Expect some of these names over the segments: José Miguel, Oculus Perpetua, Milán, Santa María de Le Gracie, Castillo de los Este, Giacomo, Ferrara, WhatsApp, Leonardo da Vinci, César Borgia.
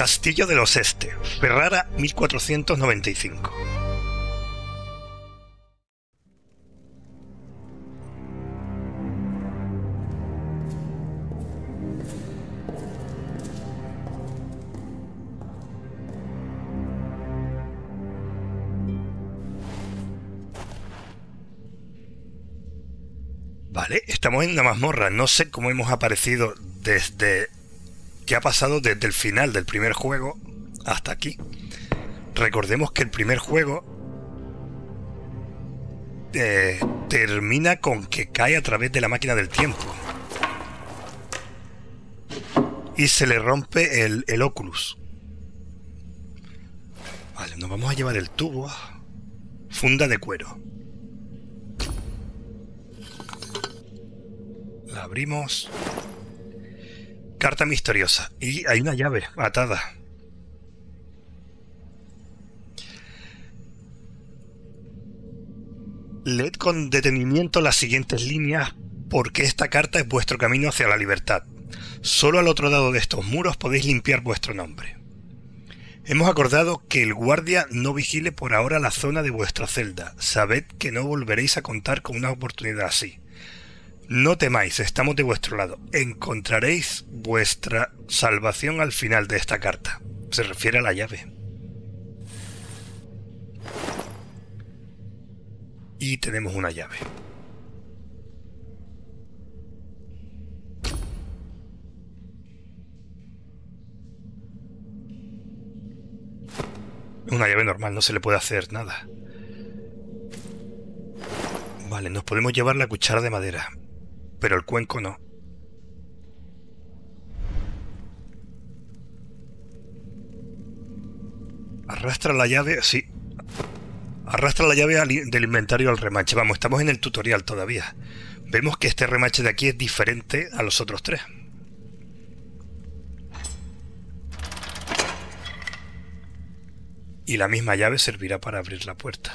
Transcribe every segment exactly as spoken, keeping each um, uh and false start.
Castillo de los Este, Ferrara, mil cuatrocientos noventa y cinco. Vale, estamos en una mazmorra. No sé cómo hemos aparecido desde... ¿Qué ha pasado desde el final del primer juego hasta aquí? Recordemos que el primer juego eh, termina con que cae a través de la máquina del tiempo. Y se le rompe el, el Oculus. Vale, nos vamos a llevar el tubo. Funda de cuero. La abrimos. Carta misteriosa. Y hay una llave atada. Leed con detenimiento las siguientes líneas, porque esta carta es vuestro camino hacia la libertad. Solo al otro lado de estos muros podéis limpiar vuestro nombre. Hemos acordado que el guardia no vigile por ahora la zona de vuestra celda. Sabed que no volveréis a contar con una oportunidad así. No temáis, estamos de vuestro lado. Encontraréis vuestra salvación al final de esta carta. Se refiere a la llave. Y tenemos una llave. Una llave normal, no se le puede hacer nada. Vale, nos podemos llevar la cuchara de madera. Pero el cuenco no. Arrastra la llave, sí. Arrastra la llave al, del inventario al remache. Vamos, estamos en el tutorial todavía. Vemos que este remache de aquí es diferente a los otros tres. Y la misma llave servirá para abrir la puerta.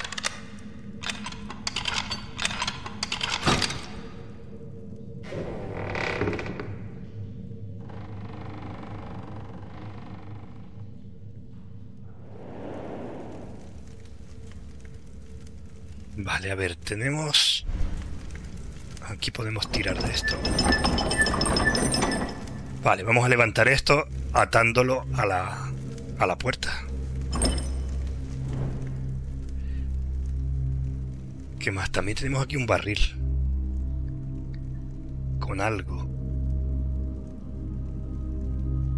Vale, a ver, tenemos... Aquí podemos tirar de esto. Vale, vamos a levantar esto atándolo a la, a la puerta. ¿Qué más? También tenemos aquí un barril. Con algo.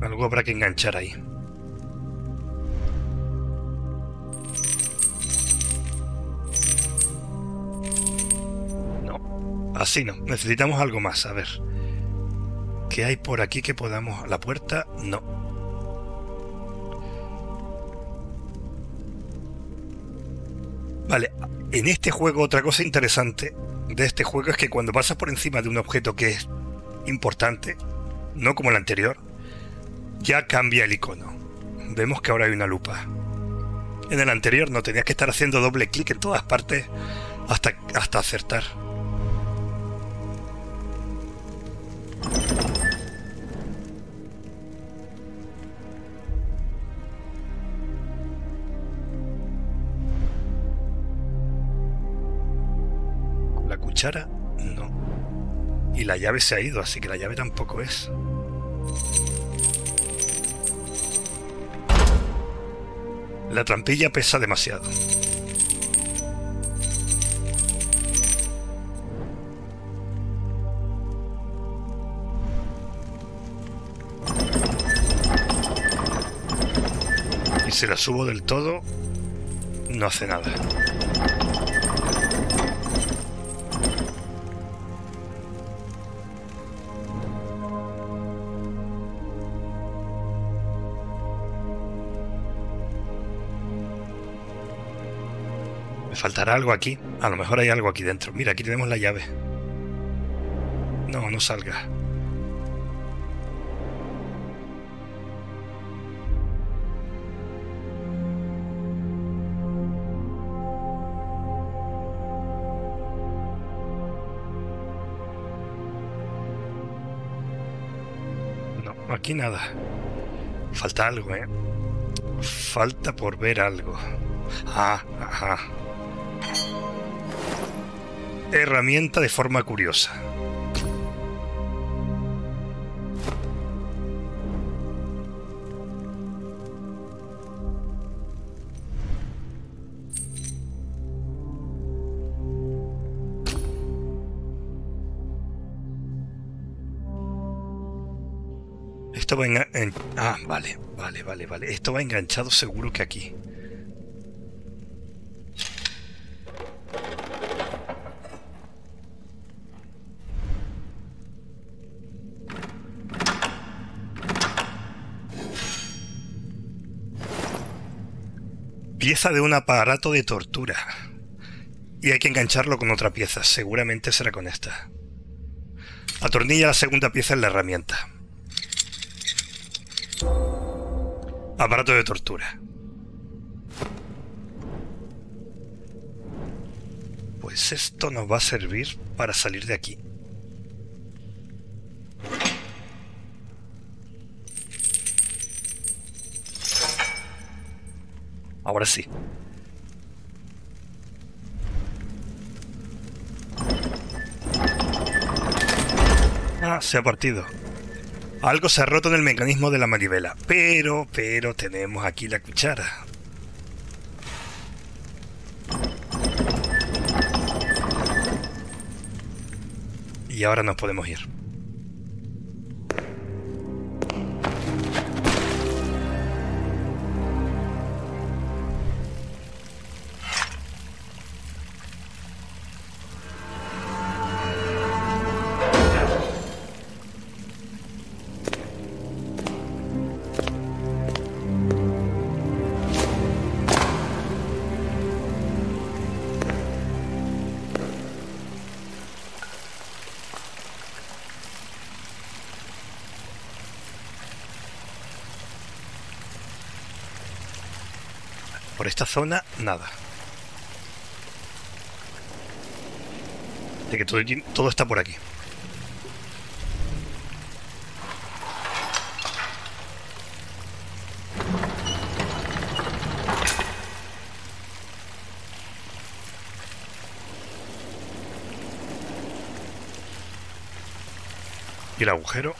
Algo habrá que enganchar ahí. Así no, necesitamos algo más, a ver. ¿Qué hay por aquí que podamos...? ¿La puerta? No. Vale, en este juego otra cosa interesante de este juego es que cuando pasas por encima de un objeto que es importante, no como el anterior, ya cambia el icono. Vemos que ahora hay una lupa. En el anterior no, tenías que estar haciendo doble clic en todas partes hasta, hasta acertar. ¿La cuchara? No. Y la llave se ha ido, así que la llave tampoco es. La trampilla pesa demasiado. Si la subo del todo, no hace nada. Me faltará algo aquí. A lo mejor hay algo aquí dentro. Mira, aquí tenemos la llave. No, no salga. Aquí nada. Falta algo, ¿eh? Falta por ver algo. Ah, ajá. Herramienta de forma curiosa. Esto va en... en... Ah, vale, vale, vale, vale. Esto va enganchado seguro que aquí. Pieza de un aparato de tortura. Y hay que engancharlo con otra pieza. Seguramente será con esta. Atornilla la segunda pieza en la herramienta. Aparato de tortura. Pues esto nos va a servir para salir de aquí. Ahora sí. Ah, se ha partido. Algo se ha roto en el mecanismo de la manivela. Pero, pero tenemos aquí la cuchara. Y ahora nos podemos ir. Esta zona, nada. De que todo, todo está por aquí. Y el agujero.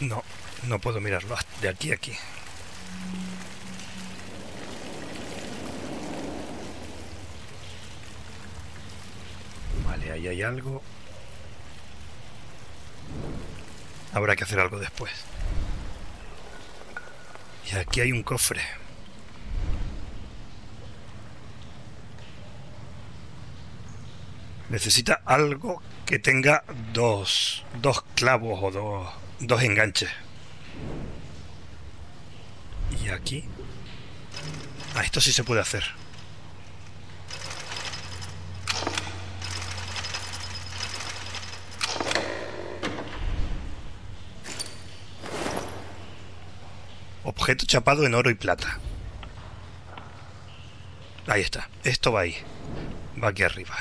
No. No puedo mirarlo, de aquí a aquí. Vale, ahí hay algo. Habrá que hacer algo después. Y aquí hay un cofre. Necesita algo que tenga dos, dos clavos o dos, dos enganches. Y aquí... Ah, esto sí se puede hacer. Objeto chapado en oro y plata. Ahí está. Esto va ahí. Va aquí arriba.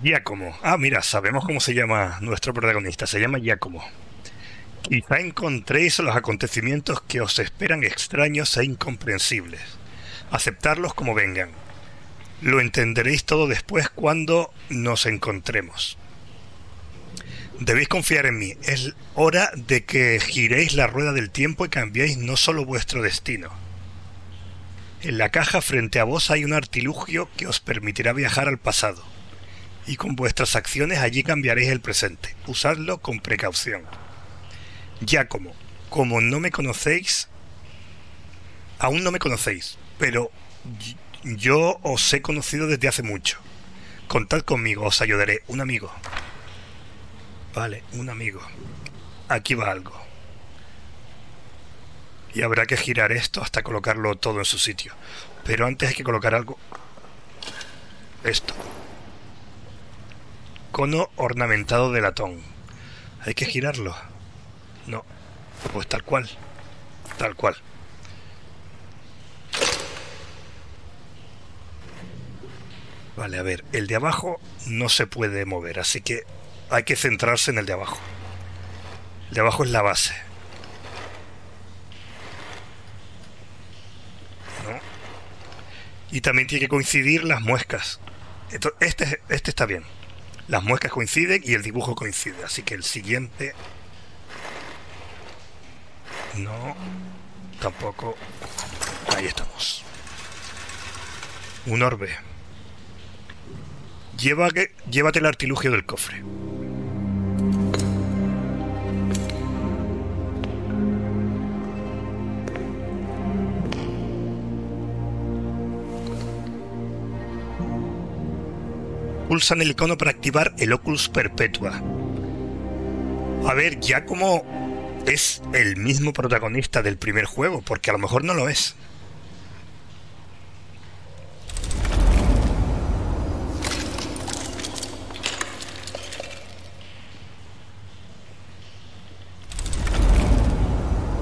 Giacomo. Ah, mira, sabemos cómo se llama nuestro protagonista. Se llama Giacomo. Quizá encontréis los acontecimientos que os esperan extraños e incomprensibles. Aceptarlos como vengan. Lo entenderéis todo después cuando nos encontremos. Debéis confiar en mí. Es hora de que giréis la rueda del tiempo y cambiéis no solo vuestro destino. En la caja frente a vos hay un artilugio que os permitirá viajar al pasado. Y con vuestras acciones allí cambiaréis el presente. Usadlo con precaución. Giacomo, como no me conocéis, aún no me conocéis, pero yo os he conocido desde hace mucho. Contad conmigo, os ayudaré. Un amigo. Vale, un amigo. Aquí va algo. Y habrá que girar esto hasta colocarlo todo en su sitio. Pero antes hay que colocar algo. Esto. cono ornamentado de latón. Hay que girarlo. No. Pues tal cual. Tal cual. Vale, a ver. El de abajo no se puede mover, así que hay que centrarse en el de abajo. El de abajo es la base. ¿No? Y también tiene que coincidir las muescas. Este, este está bien. Las muescas coinciden y el dibujo coincide. Así que el siguiente... No, tampoco. Ahí estamos. Un orbe. Lleva que, llévate el artilugio del cofre. Pulsa en el icono para activar el Oculus Perpetua. A ver, ya como es el mismo protagonista del primer juego, porque a lo mejor no lo es.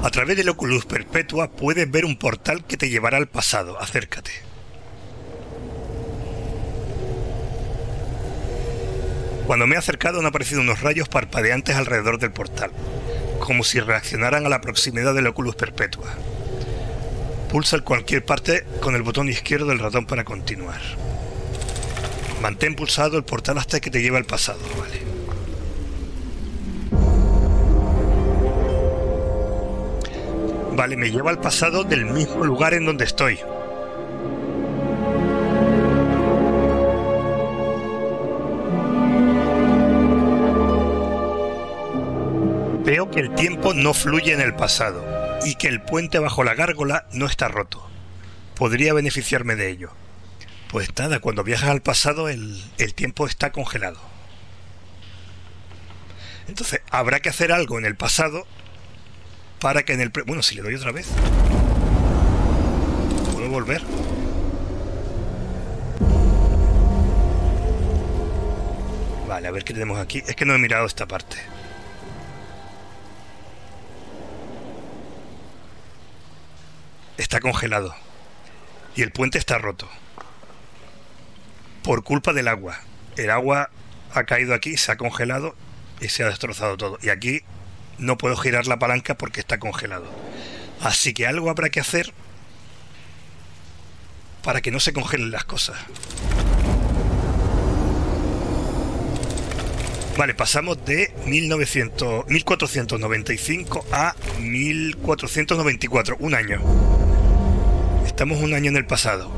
A través del Oculus Perpetua puedes ver un portal que te llevará al pasado. Acércate. Cuando me he acercado han aparecido unos rayos parpadeantes alrededor del portal, como si reaccionaran a la proximidad del Oculus Perpetua. Pulsa en cualquier parte con el botón izquierdo del ratón para continuar. Mantén pulsado el portal hasta que te lleve al pasado, ¿vale? Vale, me lleva al pasado del mismo lugar en donde estoy. Veo que el tiempo no fluye en el pasado y que el puente bajo la gárgola no está roto. Podría beneficiarme de ello. Pues nada, cuando viajas al pasado el, el tiempo está congelado. Entonces habrá que hacer algo en el pasado para que en el... Bueno, si le doy otra vez... ¿Puedo volver? Vale, a ver qué tenemos aquí. Es que no he mirado esta parte. Está congelado y el puente está roto por culpa del agua. El agua ha caído aquí, se ha congelado y se ha destrozado todo, y aquí no puedo girar la palanca porque está congelado. Así que algo habrá que hacer para que no se congelen las cosas. Vale, pasamos de mil cuatrocientos noventa y cinco a mil cuatrocientos noventa y cuatro, un año. Estamos un año en el pasado.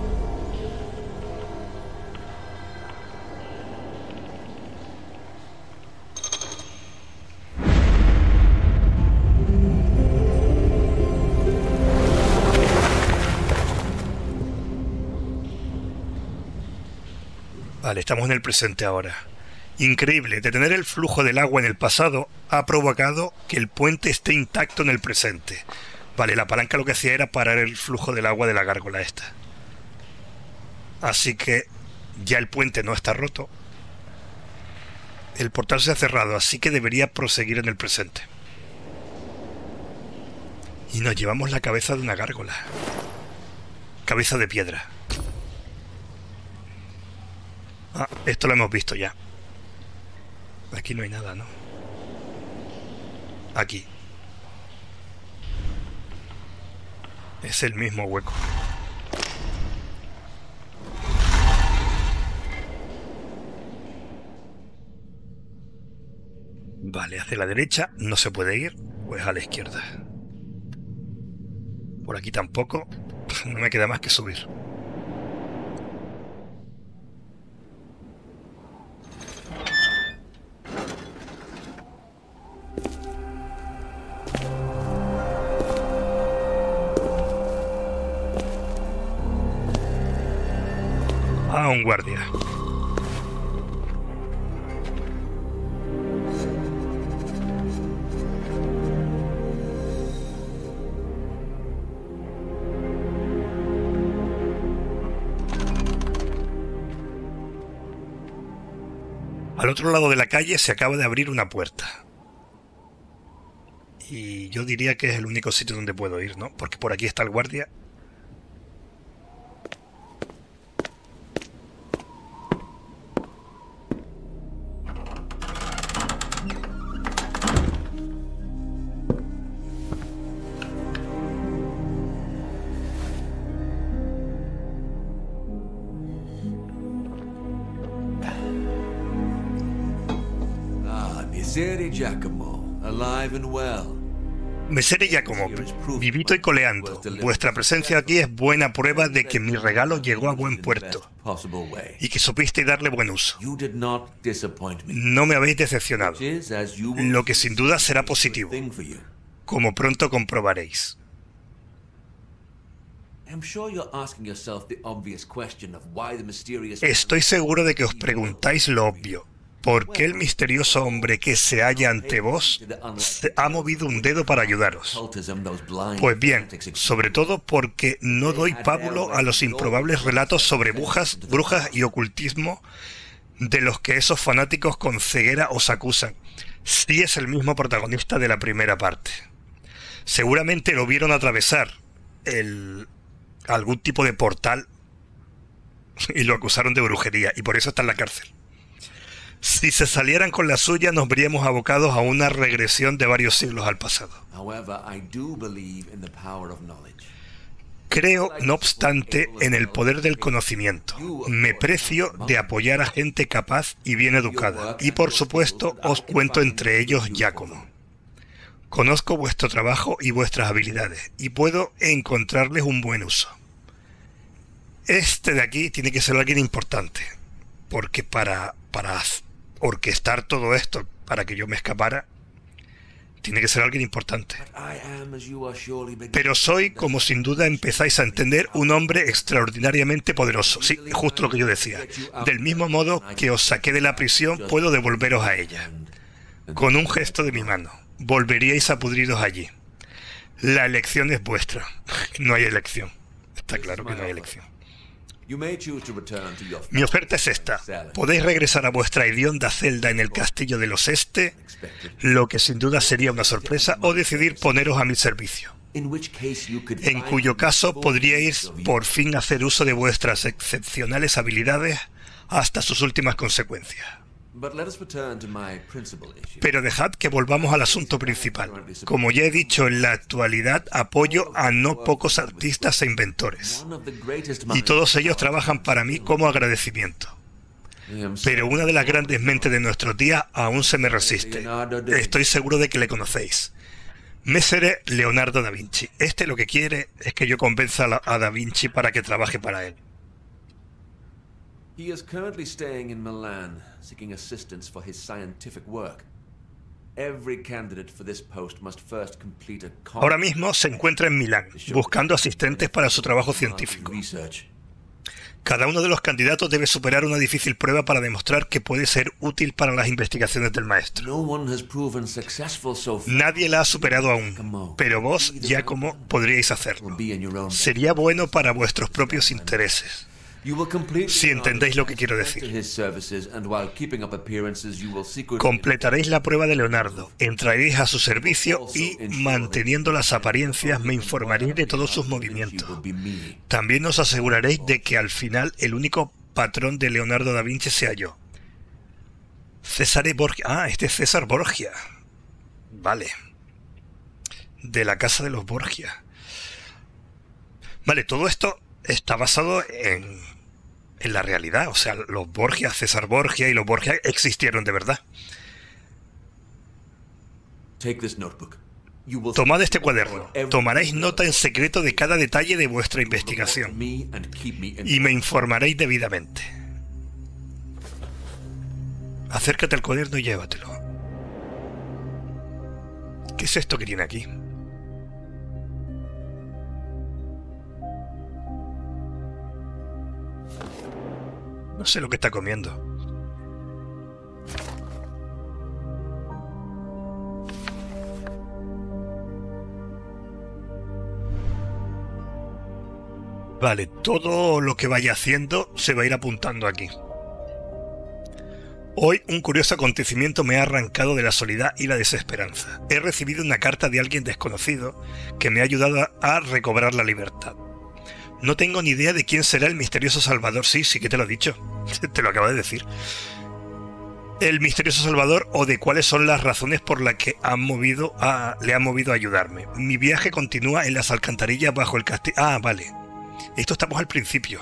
Vale, estamos en el presente ahora. Increíble, detener el flujo del agua en el pasado ha provocado que el puente esté intacto en el presente. Vale, la palanca lo que hacía era parar el flujo del agua de la gárgola esta. Así que ya el puente no está roto. El portal se ha cerrado, así que debería proseguir en el presente. Y nos llevamos la cabeza de una gárgola. Cabeza de piedra. Ah, esto lo hemos visto ya. Aquí no hay nada, ¿no? Aquí. Es el mismo hueco. Vale, hacia la derecha no se puede ir, pues a la izquierda. Por aquí tampoco, no me queda más que subir. A un guardia. Al otro lado de la calle se acaba de abrir una puerta. Y yo diría que es el único sitio donde puedo ir, ¿no? Porque por aquí está el guardia. Giacomo, alive and well. Mesere Giacomo, vivito y coleando. Vuestra presencia aquí es buena prueba de que mi regalo llegó a buen puerto y que supiste darle buen uso. No me habéis decepcionado, lo que sin duda será positivo, como pronto comprobaréis. Estoy seguro de que os preguntáis lo obvio. ¿Por qué el misterioso hombre que se halla ante vos ha movido un dedo para ayudaros? Pues bien, sobre todo porque no doy pábulo a los improbables relatos sobre brujas, brujas y ocultismo de los que esos fanáticos con ceguera os acusan. Sí es el mismo protagonista de la primera parte. Seguramente lo vieron atravesar el, algún tipo de portal y lo acusaron de brujería y por eso está en la cárcel. Si se salieran con la suya, nos veríamos abocados a una regresión de varios siglos al pasado. Creo, no obstante, en el poder del conocimiento. Me precio de apoyar a gente capaz y bien educada. Y por supuesto, os cuento entre ellos Giacomo. Conozco vuestro trabajo y vuestras habilidades, y puedo encontrarles un buen uso. Este de aquí tiene que ser alguien importante, porque para... para orquestar todo esto, para que yo me escapara, tiene que ser alguien importante. Pero soy, como sin duda empezáis a entender, un hombre extraordinariamente poderoso. Sí, justo lo que yo decía. Del mismo modo que os saqué de la prisión, puedo devolveros a ella. Con un gesto de mi mano, volveríais a pudriros allí. La elección es vuestra. No hay elección. Está claro que no hay elección. Mi oferta es esta. Podéis regresar a vuestra hedionda celda en el Castillo de los Este, lo que sin duda sería una sorpresa, o decidir poneros a mi servicio, en cuyo caso podríais por fin hacer uso de vuestras excepcionales habilidades hasta sus últimas consecuencias. Pero dejad que volvamos al asunto principal. Como ya he dicho, en la actualidad apoyo a no pocos artistas e inventores, y todos ellos trabajan para mí como agradecimiento. Pero una de las grandes mentes de nuestros días aún se me resiste. Estoy seguro de que le conocéis. Mesere Leonardo da Vinci. Este lo que quiere es que yo convenza a Da Vinci para que trabaje para él. Ahora mismo se encuentra en Milán, buscando asistentes para su trabajo científico. Cada uno de los candidatos debe superar una difícil prueba para demostrar que puede ser útil para las investigaciones del maestro. Nadie la ha superado aún, pero vos, Giacomo, podríais hacerlo. Sería bueno para vuestros propios intereses. Si entendéis lo que quiero decir. Completaréis la prueba de Leonardo, entraréis a su servicio y, manteniendo las apariencias, me informaréis de todos sus movimientos. También os aseguraréis de que al final el único patrón de Leonardo da Vinci sea yo. César Borgia. Ah, este es César Borgia. Vale. De la casa de los Borgia. Vale, todo esto está basado en, en la realidad. O sea, los Borgia, César Borgia y los Borgia existieron de verdad. Tomad este cuaderno. Tomaréis nota en secreto de cada detalle de vuestra investigación y me informaréis debidamente. Acércate al cuaderno y llévatelo. ¿Qué es esto que tiene aquí? No sé lo que está comiendo. Vale, todo lo que vaya haciendo se va a ir apuntando aquí. Hoy un curioso acontecimiento me ha arrancado de la soledad y la desesperanza. He recibido una carta de alguien desconocido que me ha ayudado a recobrar la libertad. No tengo ni idea de quién será el misterioso salvador. Sí, sí que te lo he dicho. Te lo acabo de decir. El misterioso salvador, o de cuáles son las razones por las que han movido a, le han movido a ayudarme. Mi viaje continúa en las alcantarillas bajo el castillo... Ah, vale. Esto estamos al principio.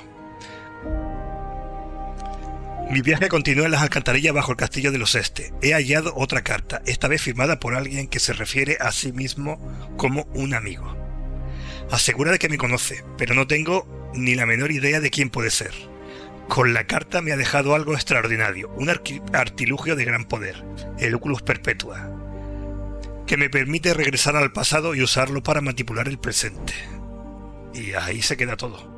Mi viaje continúa en las alcantarillas bajo el castillo de los Este. He hallado otra carta, esta vez firmada por alguien que se refiere a sí mismo como un amigo. Asegura de que me conoce, pero no tengo ni la menor idea de quién puede ser. Con la carta me ha dejado algo extraordinario, un artilugio de gran poder, el Oculus Perpetua, que me permite regresar al pasado y usarlo para manipular el presente. Y ahí se queda todo.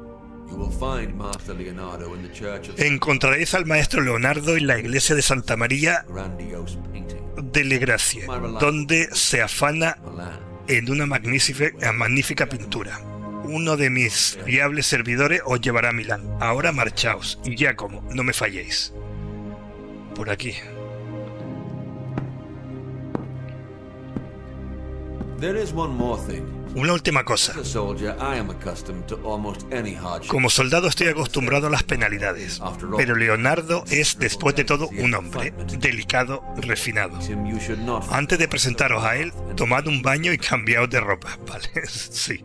Encontraréis al maestro Leonardo en la iglesia de Santa María de Le Gracie, donde se afana en una magnífica, magnífica pintura. Uno de mis fiables servidores os llevará a Milán. Ahora marchaos, y Giacomo, no me falléis. Por aquí. Una última cosa. Como soldado estoy acostumbrado a las penalidades, pero Leonardo es, después de todo, un hombre delicado, refinado. Antes de presentaros a él, tomad un baño y cambiaos de ropa, ¿vale? Sí.